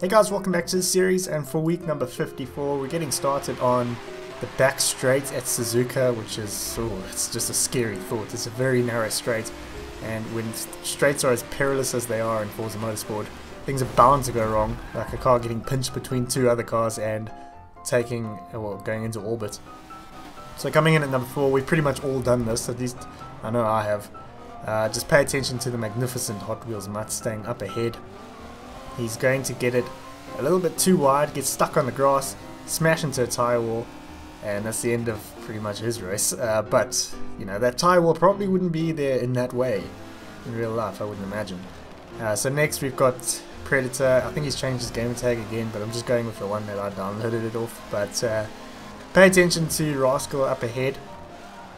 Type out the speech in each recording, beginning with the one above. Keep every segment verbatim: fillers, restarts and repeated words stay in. Hey guys, welcome back to this series, and for week number fifty-four, we're getting started on the back straight at Suzuka, which is, oh, it's just a scary thought. It's a very narrow straight, and when straights are as perilous as they are in Forza Motorsport, things are bound to go wrong, like a car getting pinched between two other cars and taking, well, going into orbit. So coming in at number four, we've pretty much all done this, at least I know I have. Uh, just pay attention to the magnificent Hot Wheels mutt staying up ahead. He's going to get it a little bit too wide, get stuck on the grass, smash into a tyre wall, and that's the end of pretty much his race. Uh, but, you know, that tyre wall probably wouldn't be there in that way in real life, I wouldn't imagine. Uh, so next we've got Predator. I think he's changed his gamer tag again, but I'm just going with the one that I downloaded it off. But uh, pay attention to Rascal up ahead.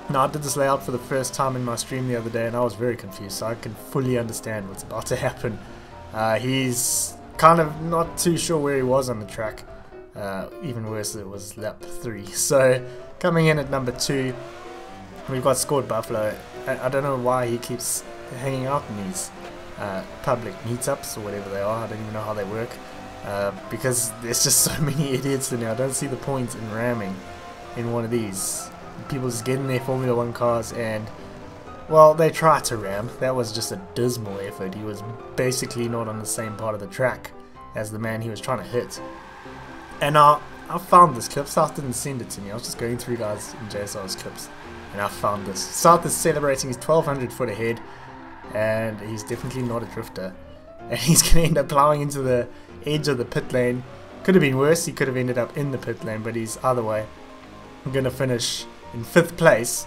Now, I did this layout for the first time in my stream the other day, and I was very confused, so I can fully understand what's about to happen. Uh, he's kind of not too sure where he was on the track. Uh, even worse, it was lap three. So, coming in at number two, we've got Scored Buffalo. I, I don't know why he keeps hanging out in these uh, public meetups or whatever they are. I don't even know how they work, uh, because there's just so many idiots in there. I don't see the point in ramming in one of these. People just get in their Formula One cars and, well, they tried to ram. That was just a dismal effort. He was basically not on the same part of the track as the man he was trying to hit. And I, I found this clip. South didn't send it to me. I was just going through guys in J S R's clips, and I found this. South is celebrating his twelve hundred foot ahead, and he's definitely not a drifter. And he's going to end up plowing into the edge of the pit lane. Could have been worse. He could have ended up in the pit lane, but he's either way. I'm going to finish in fifth place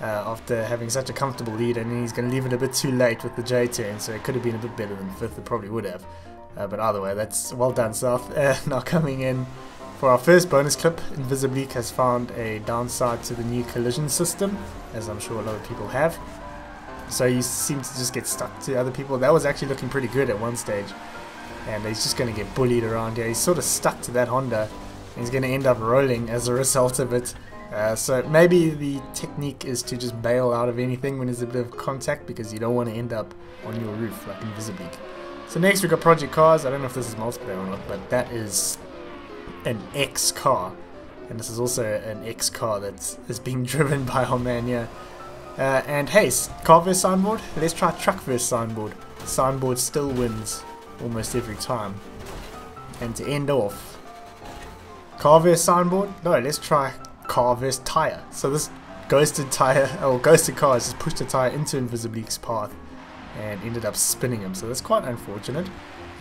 uh, after having such a comfortable lead, and he's going to leave it a bit too late with the J turn, so it could have been a bit better than fifth, it probably would have, uh, but either way, that's well done, South. Uh, now coming in for our first bonus clip, Invisible has found a downside to the new collision system, as I'm sure a lot of people have, so you seem to just get stuck to other people. That was actually looking pretty good at one stage, and he's just going to get bullied around here. He's sort of stuck to that Honda, and he's going to end up rolling as a result of it. Uh, so maybe the technique is to just bail out of anything when there's a bit of contact, because you don't want to end up on your roof like Invisible. So next we've got Project Cars. I don't know if this is multiplayer or not, but that is an X car, and this is also an X car that is being driven by our man here. Uh, and hey, car versus signboard? Let's try truck versus signboard. Signboard still wins almost every time. And to end off, car versus signboard? No, let's try car versus tyre. So this ghosted tyre, or ghosted car, has just pushed the tyre into Invisible's path and ended up spinning him. So that's quite unfortunate.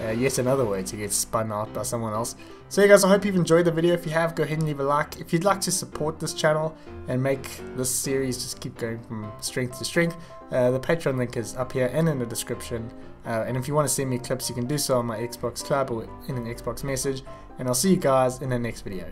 Uh, yet another way to get spun out by someone else. So yeah guys, I hope you've enjoyed the video. If you have, go ahead and leave a like. If you'd like to support this channel and make this series just keep going from strength to strength, uh, the Patreon link is up here and in the description. Uh, and if you want to send me clips, you can do so on my Xbox Club or in an Xbox message. And I'll see you guys in the next video.